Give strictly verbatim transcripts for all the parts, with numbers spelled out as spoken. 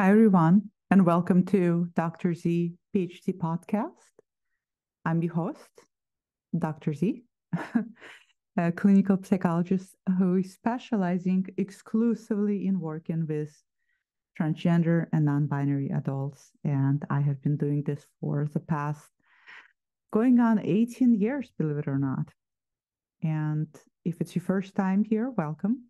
Hi, everyone, and welcome to Doctor Z PhD podcast. I'm the host, Doctor Z, a clinical psychologist who is specializing exclusively in working with transgender and non-binary adults. And I have been doing this for the past going on eighteen years, believe it or not. And if it's your first time here, welcome.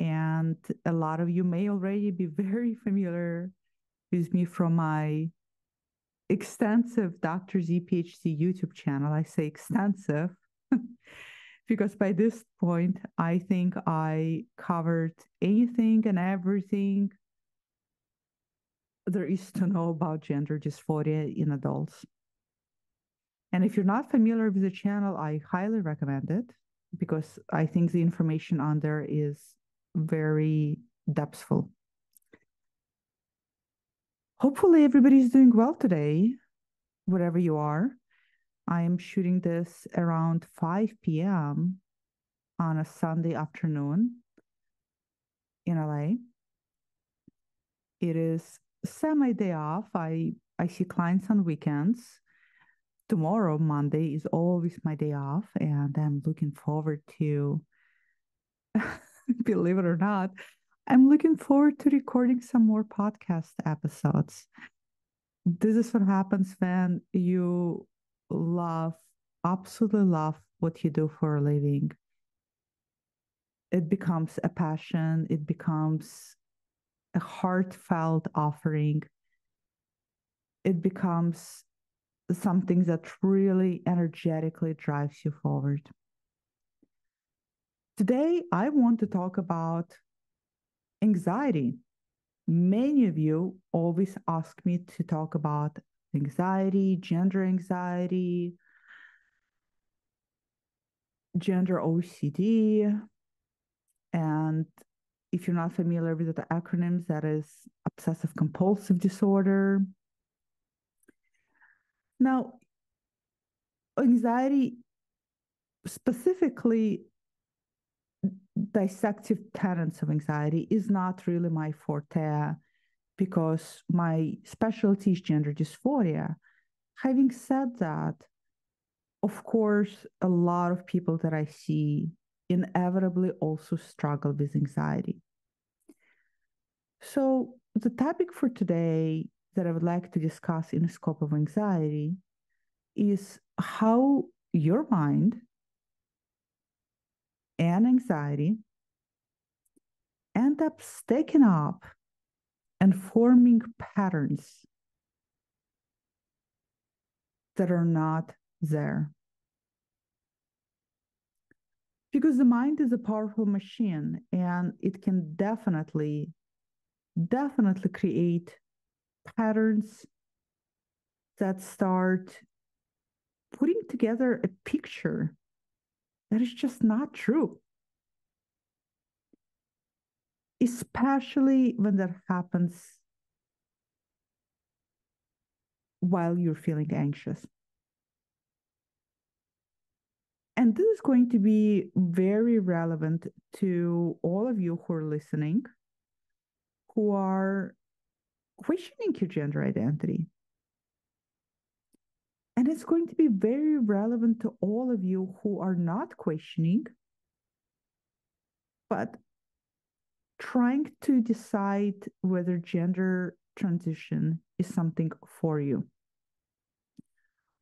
And a lot of you may already be very familiar with me from my extensive Doctor Z PhD YouTube channel. I say extensive because by this point, I think I covered anything and everything there is to know about gender dysphoria in adults. And if you're not familiar with the channel, I highly recommend it because I think the information on there is very depthful. Hopefully everybody's doing well today, wherever you are. I am shooting this around five p m on a Sunday afternoon in L A. It is semi-day off. I, I see clients on weekends. Tomorrow, Monday, is always my day off, and I'm looking forward to believe it or not, I'm looking forward to recording some more podcast episodes. This is what happens when you love, absolutely love what you do for a living. It becomes a passion. It becomes a heartfelt offering. It becomes something that really energetically drives you forward. Today, I want to talk about anxiety. Many of you always ask me to talk about anxiety, gender anxiety, gender O C D. And if you're not familiar with the acronyms, that is obsessive compulsive disorder. Now, anxiety specifically, dissective tenets of anxiety is not really my forte because my specialty is gender dysphoria. Having said that, of course, a lot of people that I see inevitably also struggle with anxiety. So the topic for today that I would like to discuss in the scope of anxiety is how your mind and anxiety end up sticking up and forming patterns that are not there. Because the mind is a powerful machine, and it can definitely, definitely create patterns that start putting together a picture that is just not true, especially when that happens while you're feeling anxious. And this is going to be very relevant to all of you who are listening, who are questioning your gender identity. And it's going to be very relevant to all of you who are not questioning, but trying to decide whether gender transition is something for you.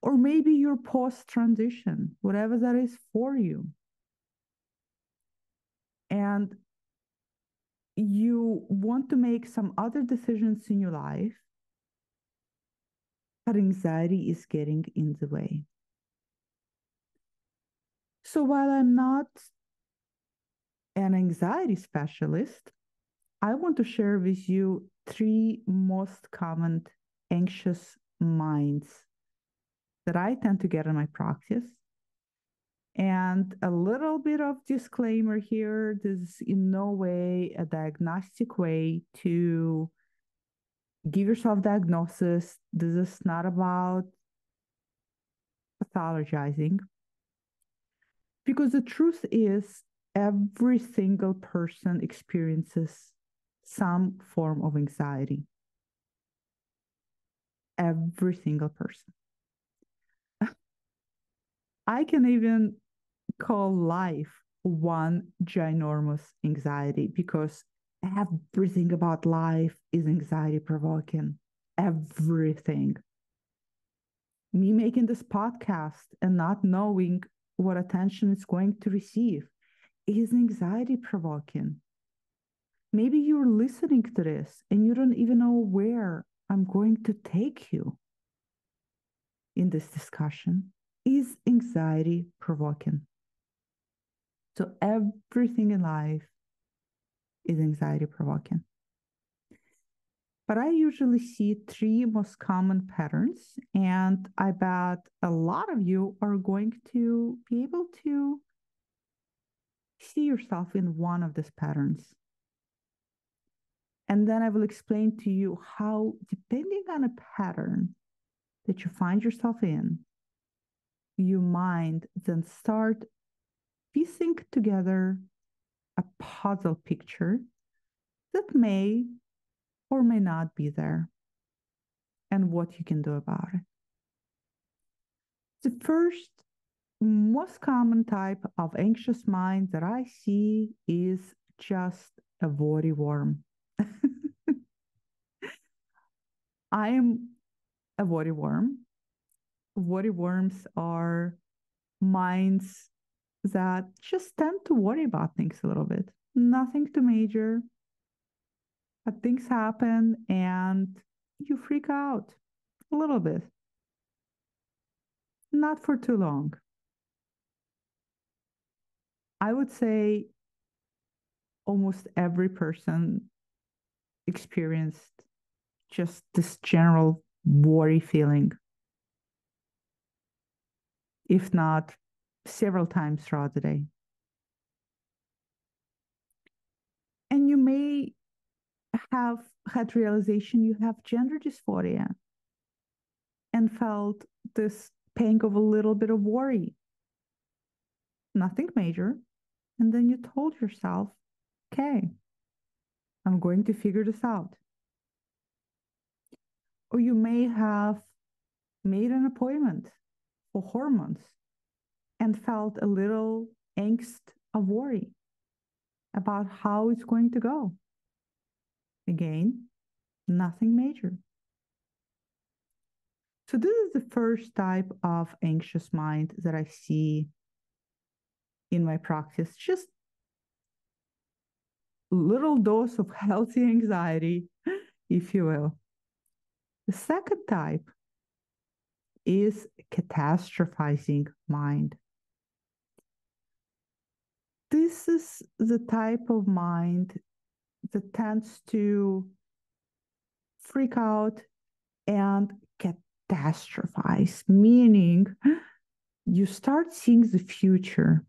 Or maybe your post-transition, whatever that is for you. And you want to make some other decisions in your life, but anxiety is getting in the way. So while I'm not an anxiety specialist, I want to share with you three most common anxious minds that I tend to get in my practice. And a little bit of disclaimer here, this is in no way a diagnostic way to give yourself diagnosis. This is not about pathologizing. Because the truth is, every single person experiences some form of anxiety. Every single person. I can even call life one ginormous anxiety, because everything about life is anxiety provoking. Everything. Me making this podcast and not knowing what attention it's going to receive is anxiety provoking. Maybe you're listening to this and you don't even know where I'm going to take you in this discussion. Is anxiety provoking. So everything in life is anxiety provoking. But I usually see three most common patterns, and I bet a lot of you are going to be able to see yourself in one of these patterns. And then I will explain to you how, depending on a pattern that you find yourself in, your mind then start piecing together a puzzle picture that may or may not be there, and what you can do about it. The first most common type of anxious mind that I see is just a bodyworm. I am a bodyworm. Bodyworms are minds that just tend to worry about things a little bit. Nothing too major, but things happen and you freak out a little bit. Not for too long. I would say almost every person experienced just this general worry feeling, if not several times throughout the day. And you may have had realization you have gender dysphoria and felt this pang of a little bit of worry. Nothing major. And then you told yourself, okay, I'm going to figure this out. Or you may have made an appointment for hormones and felt a little angst of worry about how it's going to go. Again, nothing major. So this is the first type of anxious mind that I see in my practice. Just little dose of healthy anxiety, if you will. The second type is catastrophizing mind. This is the type of mind that tends to freak out and catastrophize, meaning you start seeing the future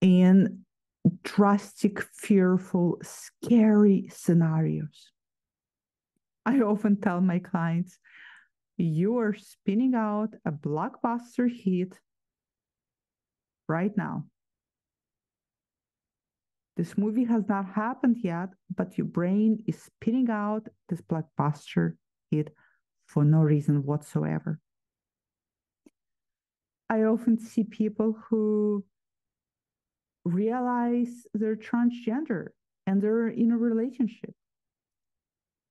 in drastic, fearful, scary scenarios. I often tell my clients, you are spinning out a blockbuster hit right now. This movie has not happened yet, but your brain is spinning out this blockbuster hit for no reason whatsoever. I often see people who realize they're transgender and they're in a relationship,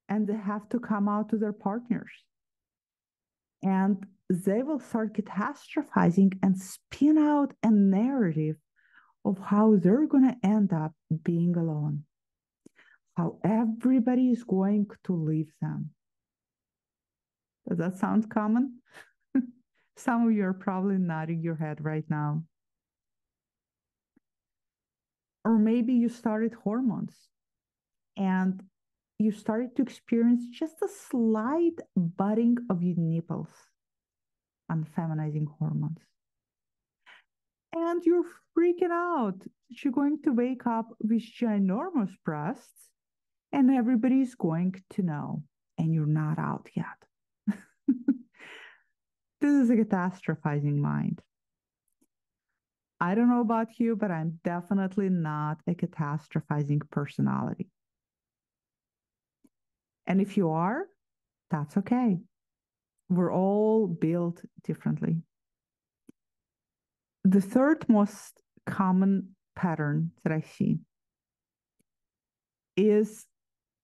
and they have to come out to their partners. And they will start catastrophizing and spin out a narrative of how they're going to end up being alone, how everybody is going to leave them. Does that sound common? Some of you are probably nodding your head right now. Or maybe you started hormones and you started to experience just a slight budding of your nipples on feminizing hormones. And you're freaking out. You're going to wake up with ginormous breasts and everybody's going to know, and you're not out yet. This is a catastrophizing mind. I don't know about you, but I'm definitely not a catastrophizing personality. And if you are, that's okay. We're all built differently. The third most common pattern that I see is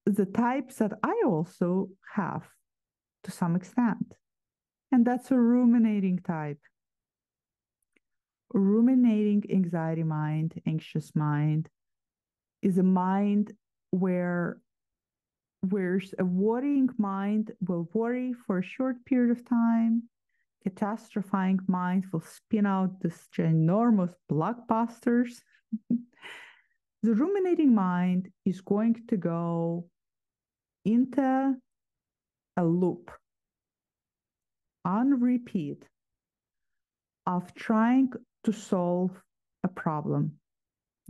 the types that I also have to some extent. And that's a ruminating type. Ruminating anxiety mind, anxious mind, is a mind where where a worrying mind will worry for a short period of time. Catastrophizing mind will spin out these ginormous blockbusters. The ruminating mind is going to go into a loop on repeat of trying to solve a problem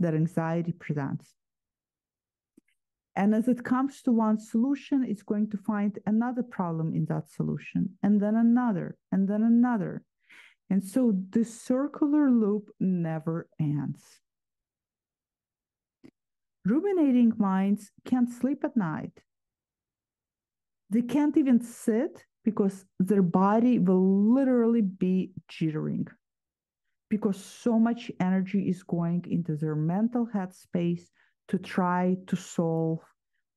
that anxiety presents. And as it comes to one solution, it's going to find another problem in that solution, and then another, and then another. And so this circular loop never ends. Ruminating minds can't sleep at night. They can't even sit because their body will literally be jittering because so much energy is going into their mental headspace to try to solve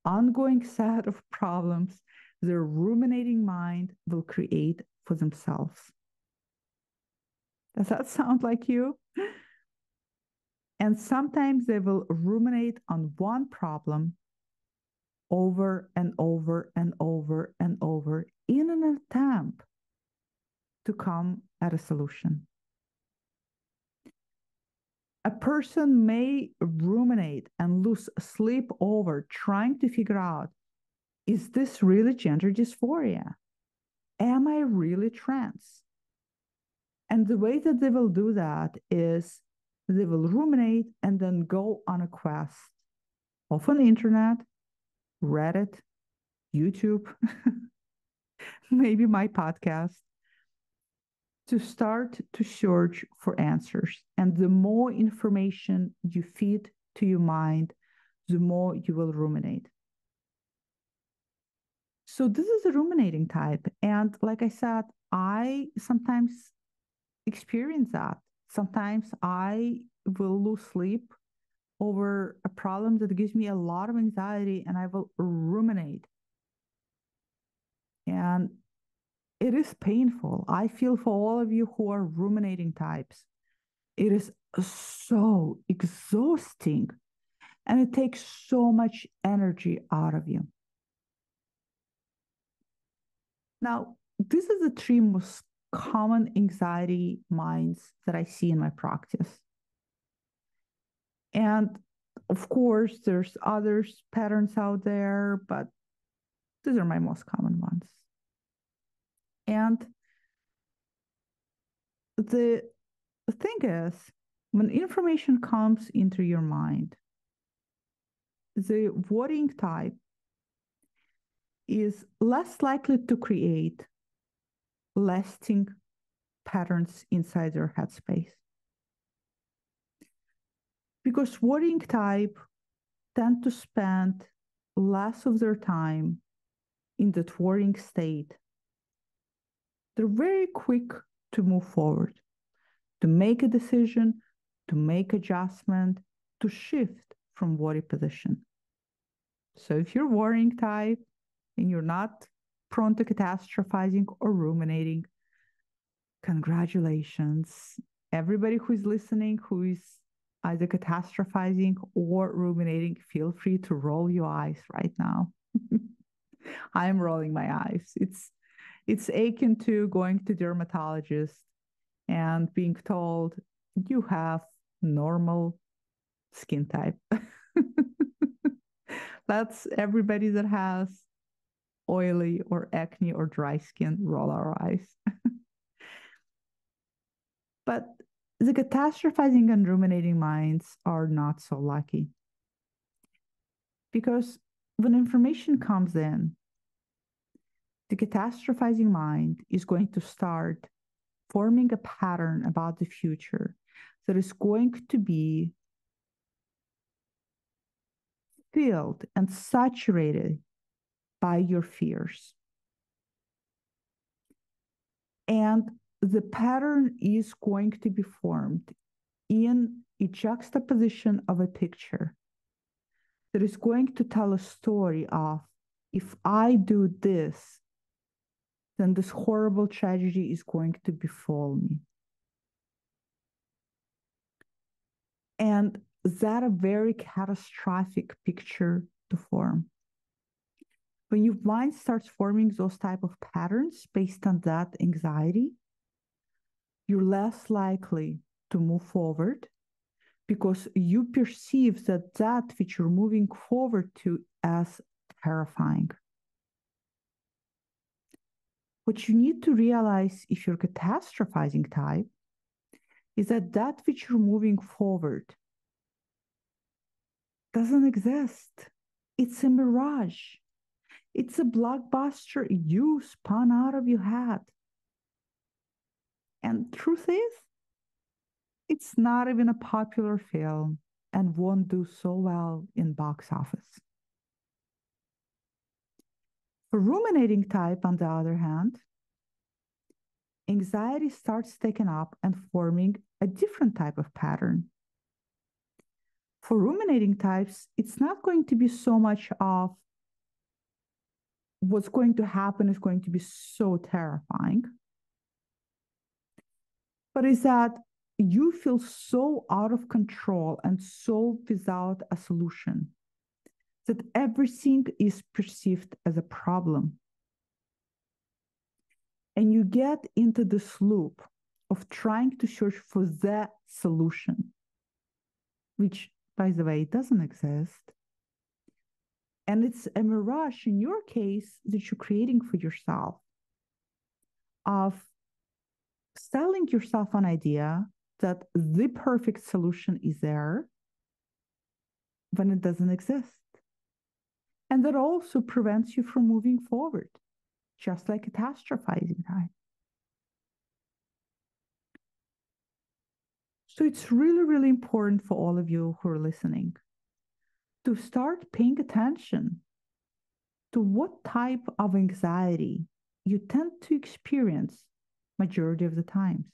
ongoing set of problems their ruminating mind will create for themselves. Does that sound like you? And sometimes they will ruminate on one problem over and over and over and over in an attempt to come at a solution. A person may ruminate and lose sleep over trying to figure out, is this really gender dysphoria? Am I really trans? And the way that they will do that is they will ruminate and then go on a quest, often internet, Reddit, YouTube, maybe my podcast, to start to search for answers. And the more information you feed to your mind, the more you will ruminate. So this is a ruminating type. And like I said, I sometimes experience that. Sometimes I will lose sleep over a problem that gives me a lot of anxiety, and I will ruminate. And it is painful. I feel for all of you who are ruminating types. It is so exhausting, and it takes so much energy out of you. Now, this is the three most common anxiety minds that I see in my practice. And of course, there's other patterns out there, but these are my most common ones. And the thing is, when information comes into your mind, the worrying type is less likely to create lasting patterns inside their headspace. Because worrying type tend to spend less of their time in that worrying state. They're very quick to move forward, to make a decision, to make adjustment, to shift from worry position. So if you're worrying type and you're not prone to catastrophizing or ruminating, congratulations. Everybody who's listening, who is either catastrophizing or ruminating, feel free to roll your eyes right now. I'm rolling my eyes. It's It's akin to going to dermatologist and being told you have normal skin type. That's everybody that has oily or acne or dry skin, roll our eyes. But the catastrophizing and ruminating minds are not so lucky. Because when information comes in, the catastrophizing mind is going to start forming a pattern about the future, there is going to be filled and saturated by your fears. And the pattern is going to be formed in a juxtaposition of a picture that is going to tell a story of, if I do this, then this horrible tragedy is going to befall me. And that's a very catastrophic picture to form. When your mind starts forming those type of patterns based on that anxiety, you're less likely to move forward, because you perceive that that which you're moving forward to as terrifying. What you need to realize if you're catastrophizing type is that that which you're moving forward doesn't exist. It's a mirage. It's a blockbuster you spun out of your head. And truth is, it's not even a popular film and won't do so well in box office. For ruminating type, on the other hand, anxiety starts taking up and forming a different type of pattern. For ruminating types, it's not going to be so much of what's going to happen is going to be so terrifying, but is that you feel so out of control and so without a solution that everything is perceived as a problem. And you get into this loop of trying to search for the solution, which, by the way, doesn't exist. And it's a mirage, in your case, that you're creating for yourself of selling yourself an idea that the perfect solution is there when it doesn't exist. And that also prevents you from moving forward, just like catastrophizing type. So it's really, really important for all of you who are listening to start paying attention to what type of anxiety you tend to experience majority of the times.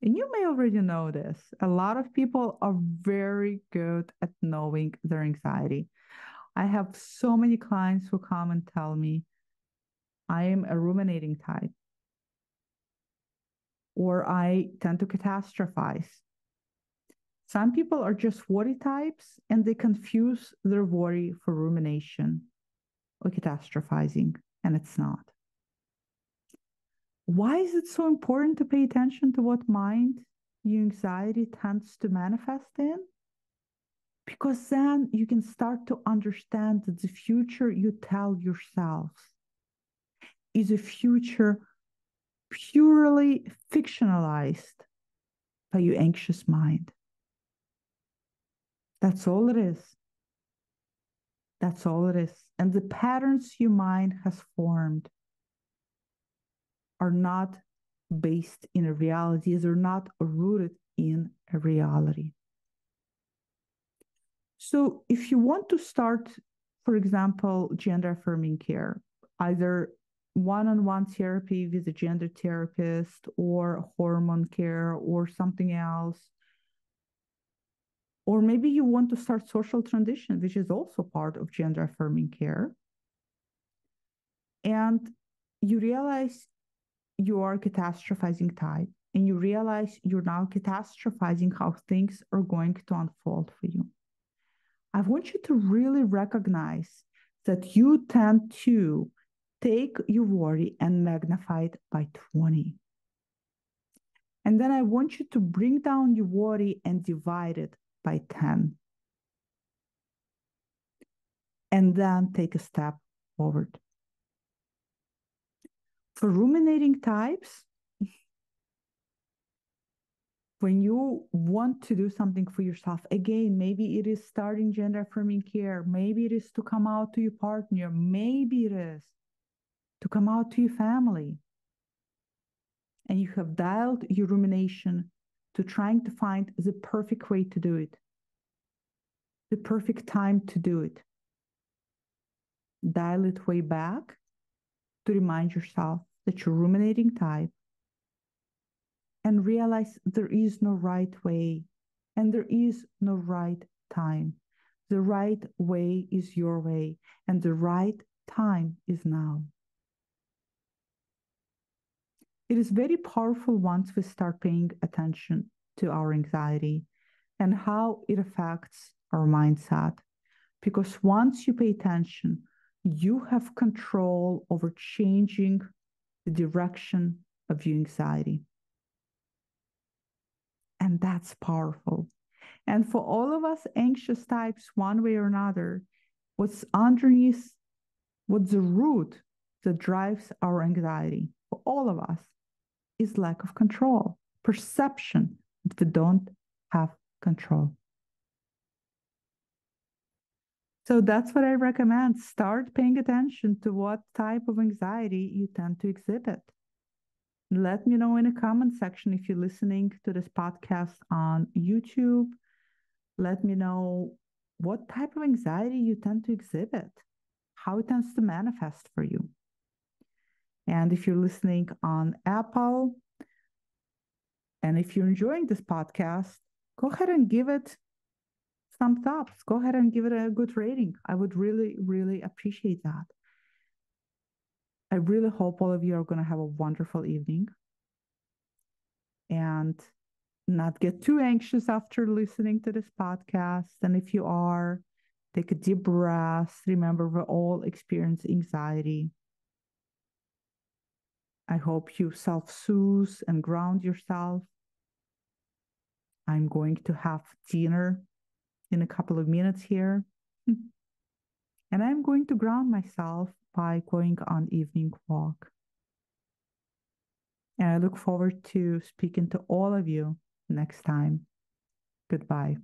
And you may already know this. A lot of people are very good at knowing their anxiety. I have so many clients who come and tell me, I am a ruminating type, or I tend to catastrophize. Some people are just worry types, and they confuse their worry for rumination or catastrophizing, and it's not. Why is it so important to pay attention to what mind your anxiety tends to manifest in? Because then you can start to understand that the future you tell yourself is a future purely fictionalized by your anxious mind. That's all it is. That's all it is. And the patterns your mind has formed are not based in a reality, they're not rooted in a reality. So if you want to start, for example, gender-affirming care, either one-on-one therapy with a gender therapist or hormone care or something else, or maybe you want to start social transition, which is also part of gender-affirming care, and you realize you are catastrophizing type, and you realize you're now catastrophizing how things are going to unfold for you. I want you to really recognize that you tend to take your worry and magnify it by twenty. And then I want you to bring down your worry and divide it by ten. And then take a step forward. For ruminating types, when you want to do something for yourself, again, maybe it is starting gender-affirming care, maybe it is to come out to your partner, maybe it is to come out to your family, and you have dialed your rumination to trying to find the perfect way to do it, the perfect time to do it. Dial it way back to remind yourself that you're ruminating type, and realize there is no right way and there is no right time. The right way is your way, and the right time is now. It is very powerful once we start paying attention to our anxiety and how it affects our mindset. Because once you pay attention, you have control over changing the direction of your anxiety. And that's powerful. And for all of us anxious types, one way or another, what's underneath, what's the root that drives our anxiety for all of us is lack of control, perception that we don't have control. So that's what I recommend. Start paying attention to what type of anxiety you tend to exhibit. Let me know in the comment section if you're listening to this podcast on YouTube. Let me know what type of anxiety you tend to exhibit, how it tends to manifest for you. And if you're listening on Apple, and if you're enjoying this podcast, go ahead and give it thumbs up. Go ahead and give it a good rating. I would really, really appreciate that. I really hope all of you are going to have a wonderful evening and not get too anxious after listening to this podcast. And if you are, take a deep breath. Remember, we all experience anxiety. I hope you self-soothe and ground yourself. I'm going to have dinner in a couple of minutes here. And I'm going to ground myself by going on evening walk. And I look forward to speaking to all of you next time. Goodbye.